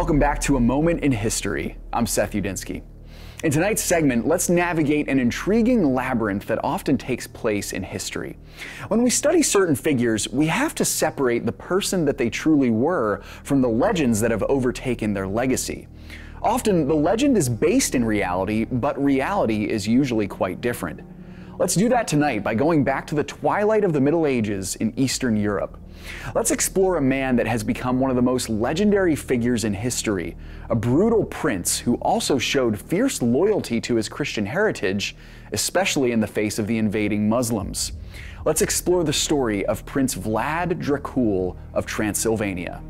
Welcome back to A Moment in History. I'm Seth Udinsky. In tonight's segment, let's navigate an intriguing labyrinth that often takes place in history. When we study certain figures, we have to separate the person that they truly were from the legends that have overtaken their legacy. Often, the legend is based in reality, but reality is usually quite different. Let's do that tonight by going back to the twilight of the Middle Ages in Eastern Europe. Let's explore a man that has become one of the most legendary figures in history, a brutal prince who also showed fierce loyalty to his Christian heritage, especially in the face of the invading Muslims. Let's explore the story of Prince Vlad Dracul of Transylvania.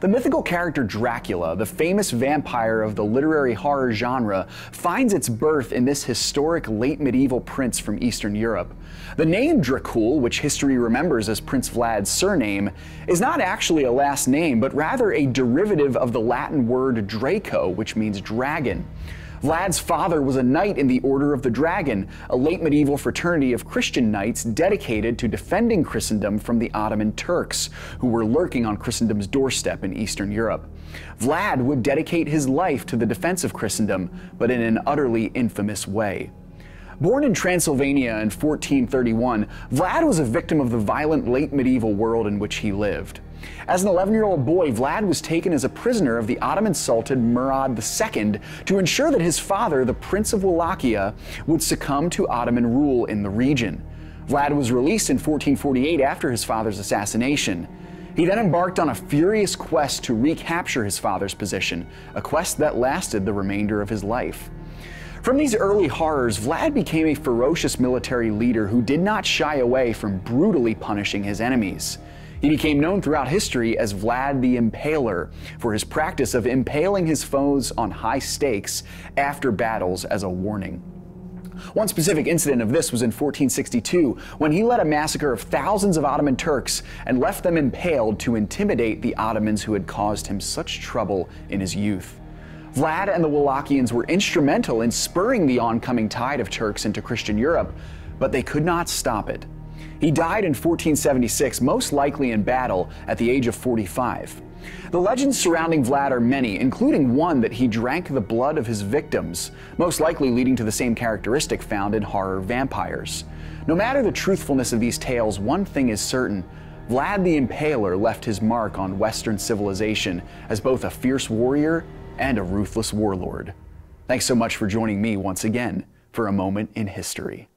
The mythical character Dracula, the famous vampire of the literary horror genre, finds its birth in this historic late medieval prince from Eastern Europe. The name Dracul, which history remembers as Prince Vlad's surname, is not actually a last name, but rather a derivative of the Latin word Draco, which means dragon. Vlad's father was a knight in the Order of the Dragon, a late medieval fraternity of Christian knights dedicated to defending Christendom from the Ottoman Turks, who were lurking on Christendom's doorstep in Eastern Europe. Vlad would dedicate his life to the defense of Christendom, but in an utterly infamous way. Born in Transylvania in 1431, Vlad was a victim of the violent late medieval world in which he lived. As an 11-year-old boy, Vlad was taken as a prisoner of the Ottoman Sultan Murad II to ensure that his father, the Prince of Wallachia, would succumb to Ottoman rule in the region. Vlad was released in 1448 after his father's assassination. He then embarked on a furious quest to recapture his father's position, a quest that lasted the remainder of his life. From these early horrors, Vlad became a ferocious military leader who did not shy away from brutally punishing his enemies. He became known throughout history as Vlad the Impaler for his practice of impaling his foes on high stakes after battles as a warning. One specific incident of this was in 1462, when he led a massacre of thousands of Ottoman Turks and left them impaled to intimidate the Ottomans who had caused him such trouble in his youth. Vlad and the Wallachians were instrumental in spurring the oncoming tide of Turks into Christian Europe, but they could not stop it. He died in 1476, most likely in battle, at the age of 45. The legends surrounding Vlad are many, including one that he drank the blood of his victims, most likely leading to the same characteristic found in horror vampires. No matter the truthfulness of these tales, one thing is certain. Vlad the Impaler left his mark on Western civilization as both a fierce warrior and a ruthless warlord. Thanks so much for joining me once again for A Moment in History.